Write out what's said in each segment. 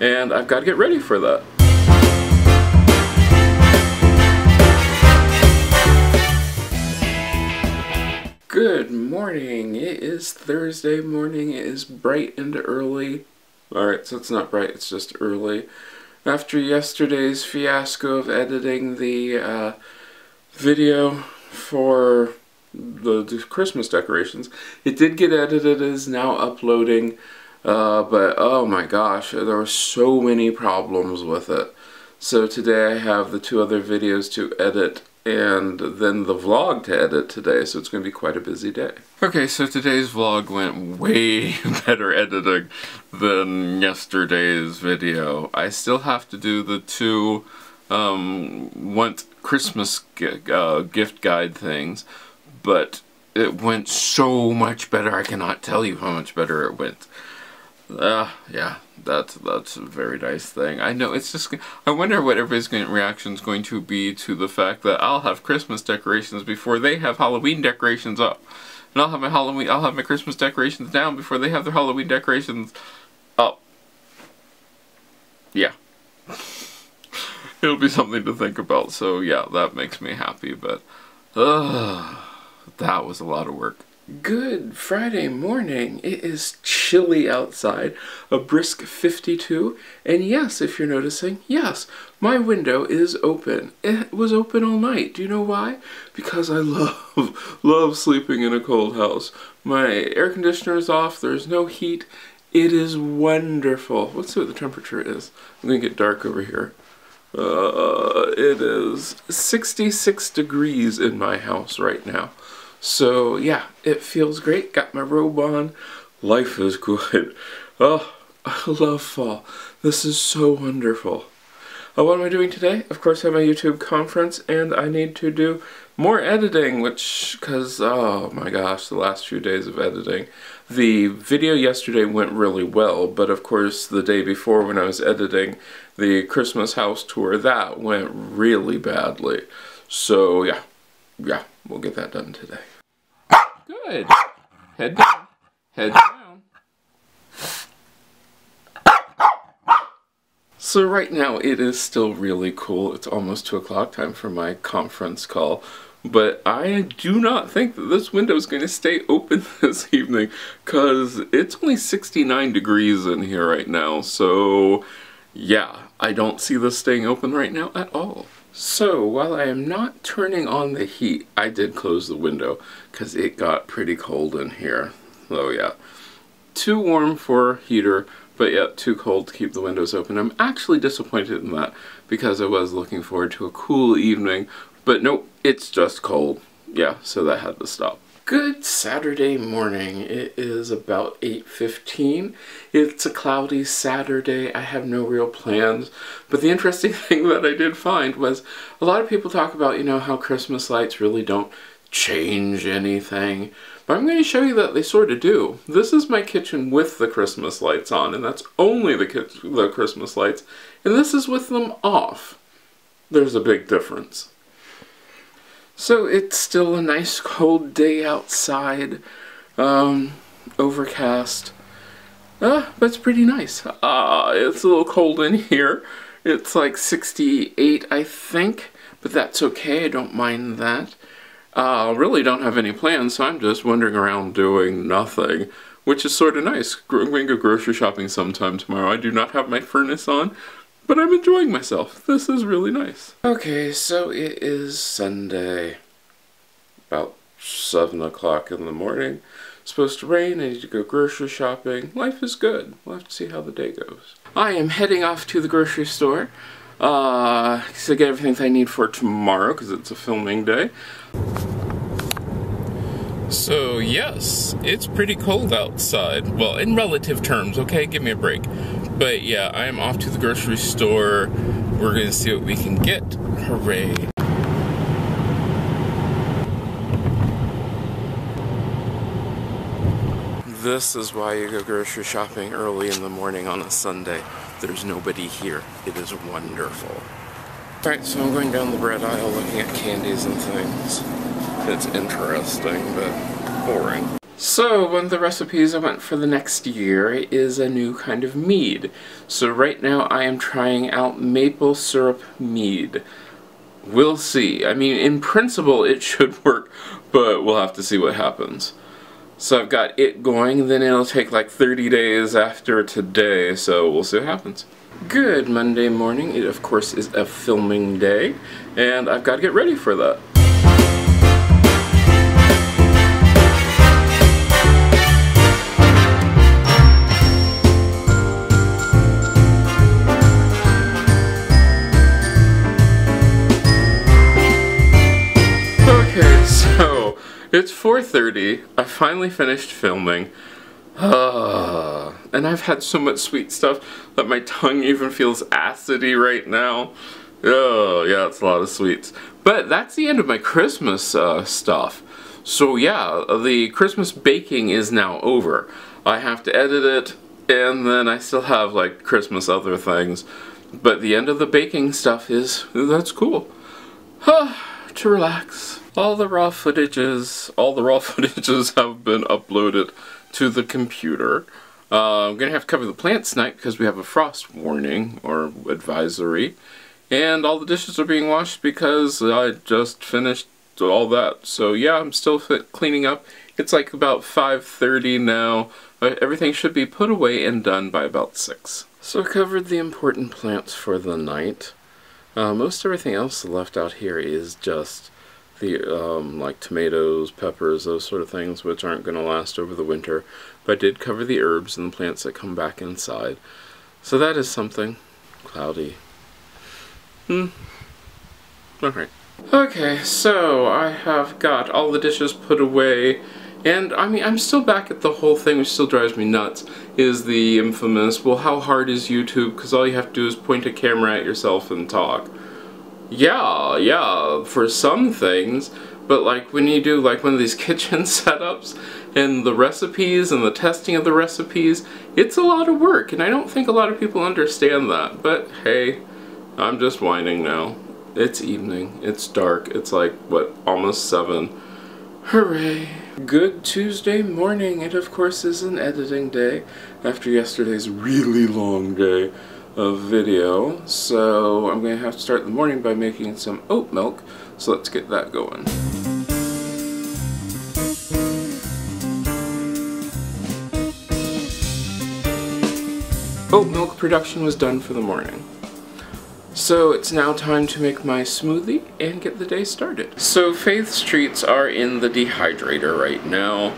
and I've got to get ready for that. Good morning. It is Thursday morning. It is bright and early. Alright, so it's not bright, it's just early. After yesterday's fiasco of editing the video for the Christmas decorations, it did get edited, it is now uploading, but oh my gosh, there were so many problems with it. So today I have the two other videos to edit and then the vlog to edit today, so it's going to be quite a busy day. Okay, so today's vlog went way better editing than yesterday's video. I still have to do the two Christmas gift guide things, but it went so much better. I cannot tell you how much better it went. Yeah, that's a very nice thing. I know, it's just, I wonder what everybody's reaction's going to be to the fact that I'll have Christmas decorations before they have Halloween decorations up, and I'll have my Christmas decorations down before they have their Halloween decorations up. Yeah. It'll be something to think about, so yeah, that makes me happy, but that was a lot of work. Good Friday morning. It is chilly outside, a brisk 52, and yes, if you're noticing, yes, my window is open. It was open all night. Do you know why? Because I love sleeping in a cold house. My air conditioner is off, there's no heat. It is wonderful. Let's see what the temperature is. I'm gonna get dark over here. It is 66 degrees in my house right now. So yeah, it feels great. Got my robe on. Life is good. Oh, I love fall. This is so wonderful. What am I doing today? Of course, I have my YouTube conference, and I need to do more editing, which, because, oh my gosh, the last few days of editing. The video yesterday went really well, but of course, the day before when I was editing the Christmas house tour, that went really badly. So yeah. Yeah, we'll get that done today. Good. Head down. Head down. So right now it is still really cool. It's almost 2 o'clock, time for my conference call. But I do not think that this window is going to stay open this evening, because it's only 69 degrees in here right now. So yeah, I don't see this staying open right now at all. So, while I am not turning on the heat, I did close the window because it got pretty cold in here. Oh yeah. Too warm for a heater, but yet too cold to keep the windows open. I'm actually disappointed in that because I was looking forward to a cool evening, but nope, it's just cold. Yeah, so that had to stop. Good Saturday morning. It is about 8:15. It's a cloudy Saturday. I have no real plans. But the interesting thing that I did find was a lot of people talk about, you know, how Christmas lights really don't change anything. But I'm going to show you that they sort of do. This is my kitchen with the Christmas lights on, and that's only the Christmas lights. And this is with them off. There's a big difference. So it's still a nice cold day outside, overcast, but it's pretty nice. It's a little cold in here. It's like 68, I think, but that's okay, I don't mind that. Really don't have any plans, so I'm just wandering around doing nothing, which is sort of nice. I'm going to go grocery shopping sometime tomorrow. I do not have my furnace on, but I'm enjoying myself. This is really nice. Okay, so it is Sunday, about 7 o'clock in the morning. It's supposed to rain, I need to go grocery shopping. Life is good. We'll have to see how the day goes. I am heading off to the grocery store to get everything that I need for tomorrow, because it's a filming day. So yes, it's pretty cold outside. Well, in relative terms, okay? Give me a break. But yeah, I am off to the grocery store. We're gonna see what we can get. Hooray. This is why you go grocery shopping early in the morning on a Sunday. There's nobody here. It is wonderful. Alright, so I'm going down the bread aisle looking at candies and things. It's interesting, but boring. So one of the recipes I want for the next year is a new kind of mead. So right now I am trying out maple syrup mead. We'll see. I mean, in principle it should work, but we'll have to see what happens. So I've got it going, then it'll take like 30 days after today, so we'll see what happens. Good Monday morning. It of course is a filming day, and I've got to get ready for that. It's 4:30, I finally finished filming, and I've had so much sweet stuff that my tongue even feels acidy right now. Oh yeah, it's a lot of sweets. But that's the end of my Christmas stuff. So yeah, the Christmas baking is now over. I have to edit it, and then I still have like Christmas other things. But the end of the baking stuff is, that's cool. To relax. All the raw footages have been uploaded to the computer. I'm gonna have to cover the plants tonight because we have a frost warning or advisory, and all the dishes are being washed because I just finished all that. So yeah, I'm still cleaning up. It's like about 5:30 now. Everything should be put away and done by about 6. So I covered the important plants for the night. Most everything else left out here is just the like tomatoes, peppers, those sort of things, which aren't going to last over the winter. But I did cover the herbs and the plants that come back inside. So that is something. Cloudy. Alright. Okay, so I have got all the dishes put away, and I mean, I'm still back at the whole thing, which still drives me nuts, is the infamous, well, how hard is YouTube? Because all you have to do is point a camera at yourself and talk. Yeah, for some things, but like when you do like one of these kitchen setups and the recipes and the testing of the recipes, it's a lot of work, and I don't think a lot of people understand that. But hey, I'm just whining now. It's evening, it's dark, it's like, what, almost 7. Hooray! Good Tuesday morning. It of course is an editing day after yesterday's really long day of video, so I'm going to have to start the morning by making some oat milk, so let's get that going. Oat milk production was done for the morning. So it's now time to make my smoothie and get the day started. So Faith's treats are in the dehydrator right now.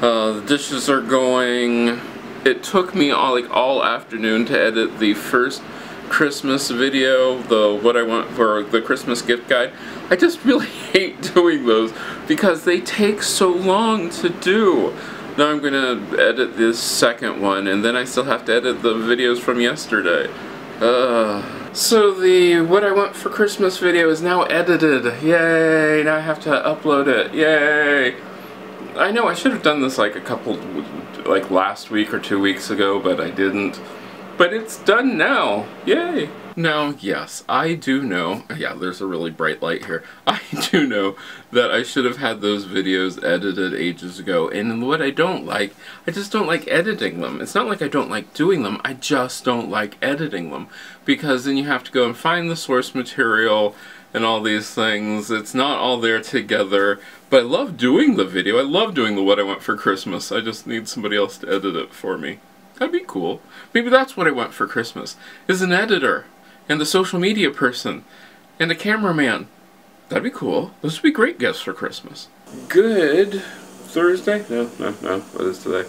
The dishes are going. It took me all afternoon to edit the first Christmas video, the what I want for the Christmas gift guide. I just really hate doing those because they take so long to do. Now I'm gonna edit this second one, and then I still have to edit the videos from yesterday. So the what I want for Christmas video is now edited. Yay! Now I have to upload it. Yay! I know I should have done this like a couple, like last week or 2 weeks ago, but I didn't. But it's done now. Yay! Now, yes, I do know, yeah, there's a really bright light here. I do know that I should have had those videos edited ages ago, and what I just don't like editing them. It's not like I don't like doing them, I just don't like editing them. Because then you have to go and find the source material and all these things. It's not all there together. But I love doing the video. I love doing the what I want for Christmas. I just need somebody else to edit it for me. That'd be cool. Maybe that's what I want for Christmas, is an editor, and a social media person, and a cameraman. That'd be cool. Those would be great gifts for Christmas. Good Thursday? No. What is today?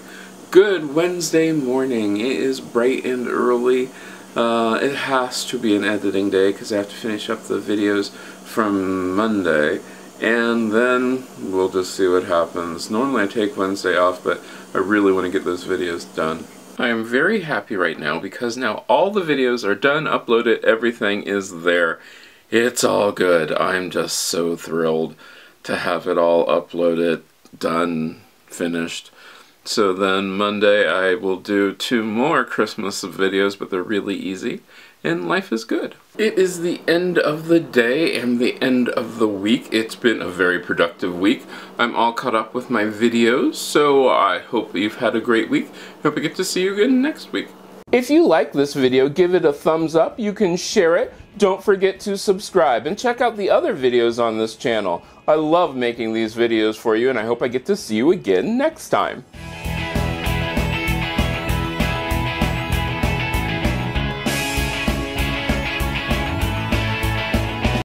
Good Wednesday morning. It is bright and early. It has to be an editing day because I have to finish up the videos from Monday, and then we'll just see what happens. Normally I take Wednesday off, but I really want to get those videos done. I am very happy right now because now all the videos are done, uploaded, everything is there. It's all good. I'm just so thrilled to have it all uploaded, done, finished. So then Monday I will do 2 more Christmas videos, but they're really easy. And life is good. It is the end of the day and the end of the week. It's been a very productive week. I'm all caught up with my videos, so I hope you've had a great week. Hope I get to see you again next week. If you like this video, give it a thumbs up. You can share it. Don't forget to subscribe and check out the other videos on this channel. I love making these videos for you, and I hope I get to see you again next time.